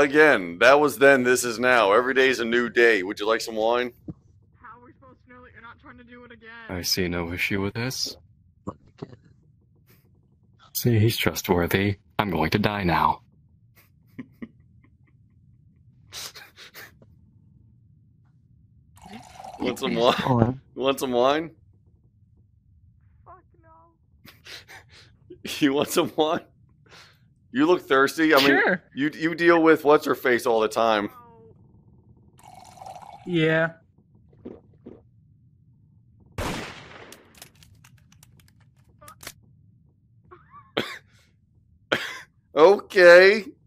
Again, that was then, this is now. Every day is a new day. Would you like some wine? How are we supposed to know that you're not trying to do it again? I see no issue with this. See, he's trustworthy. I'm going to die now. Want some wine? You want some wine? Fuck no. You want some wine? You look thirsty. I mean, sure. You deal with what's her face all the time. Yeah. Okay.